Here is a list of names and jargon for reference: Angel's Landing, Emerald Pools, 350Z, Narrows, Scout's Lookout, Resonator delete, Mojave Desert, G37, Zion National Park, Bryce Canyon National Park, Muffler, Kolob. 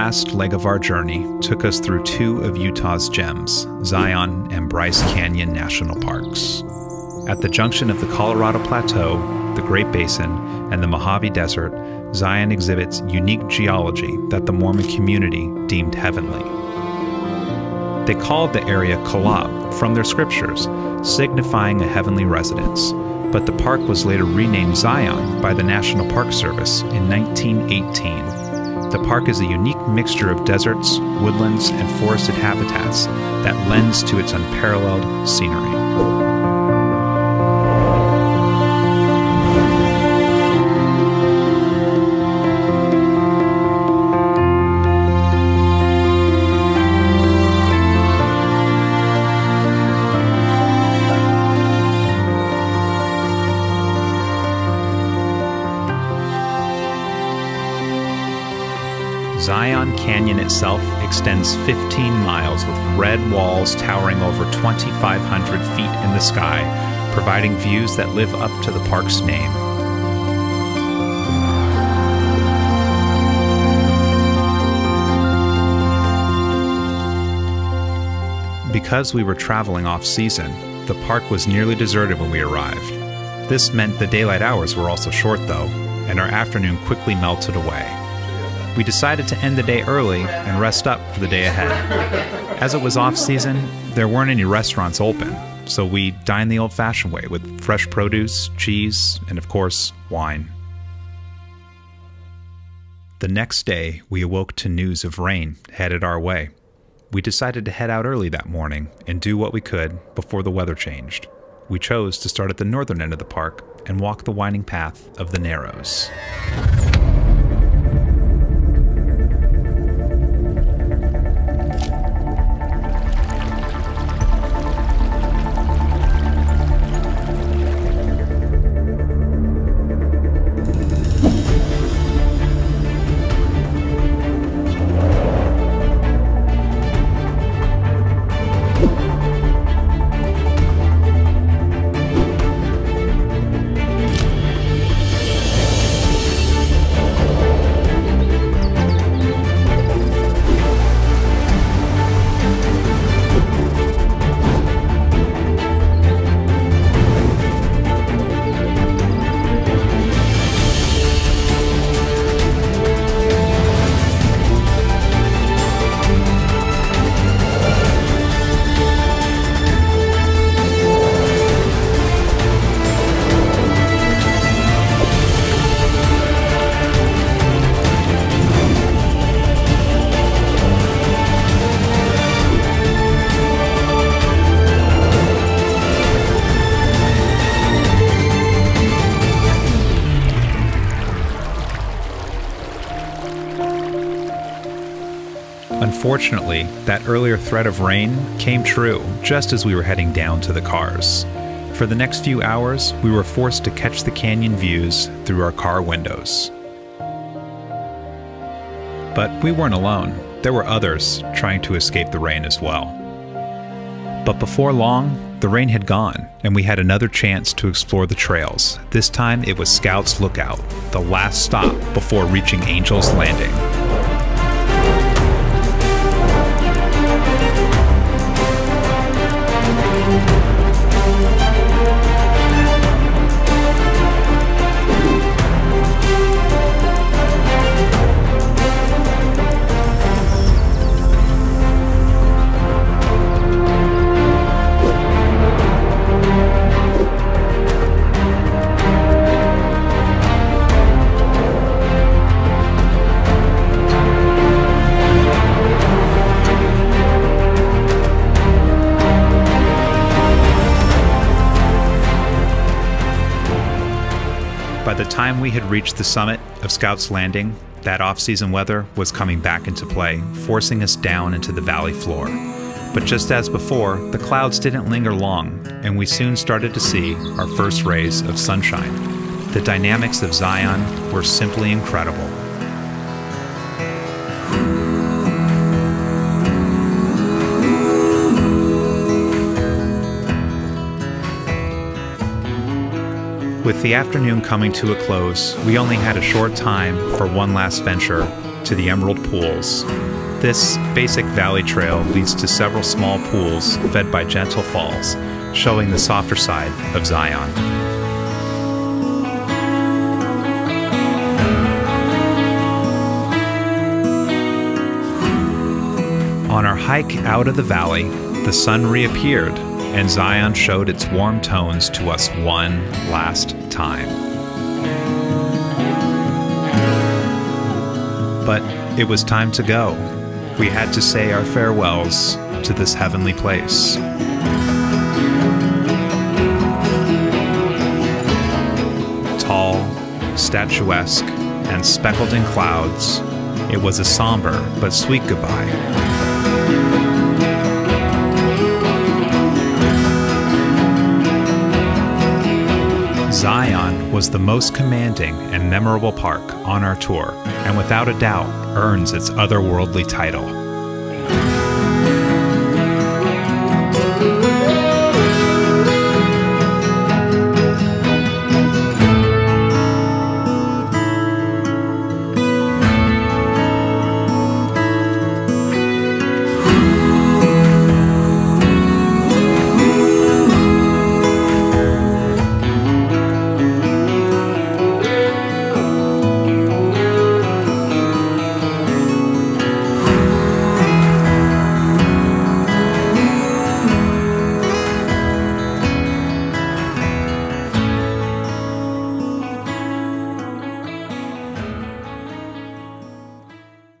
last leg of our journey took us through two of Utah's gems, Zion and Bryce Canyon National Parks. At the junction of the Colorado Plateau, the Great Basin, and the Mojave Desert, Zion exhibits unique geology that the Mormon community deemed heavenly. They called the area Kolob from their scriptures, signifying a heavenly residence, but the park was later renamed Zion by the National Park Service in 1918. The park is a unique mixture of deserts, woodlands, and forested habitats that lends to its unparalleled scenery. Zion Canyon itself extends 15 miles with red walls towering over 2,500 feet in the sky, providing views that live up to the park's name. Because we were traveling off-season, the park was nearly deserted when we arrived. This meant the daylight hours were also short, though, and our afternoon quickly melted away. We decided to end the day early and rest up for the day ahead. As it was off-season, there weren't any restaurants open, so we dined the old-fashioned way with fresh produce, cheese, and of course, wine. The next day, we awoke to news of rain headed our way. We decided to head out early that morning and do what we could before the weather changed. We chose to start at the northern end of the park and walk the winding path of the Narrows. Unfortunately, that earlier threat of rain came true just as we were heading down to the cars. For the next few hours, we were forced to catch the canyon views through our car windows. But we weren't alone. There were others trying to escape the rain as well. But before long, the rain had gone, and we had another chance to explore the trails. This time it was Scout's Lookout, the last stop before reaching Angel's Landing. By the time we had reached the summit of Scout's Landing, that off-season weather was coming back into play, forcing us down into the valley floor. But just as before, the clouds didn't linger long, and we soon started to see our first rays of sunshine. The dynamics of Zion were simply incredible. With the afternoon coming to a close, we only had a short time for one last venture to the Emerald Pools. This basic valley trail leads to several small pools fed by gentle falls, showing the softer side of Zion. On our hike out of the valley, the sun reappeared, and Zion showed its warm tones to us one last time. But it was time to go. We had to say our farewells to this heavenly place. Tall, statuesque, and speckled in clouds, it was a somber but sweet goodbye. Zion was the most commanding and memorable park on our tour, and without a doubt earns its otherworldly title.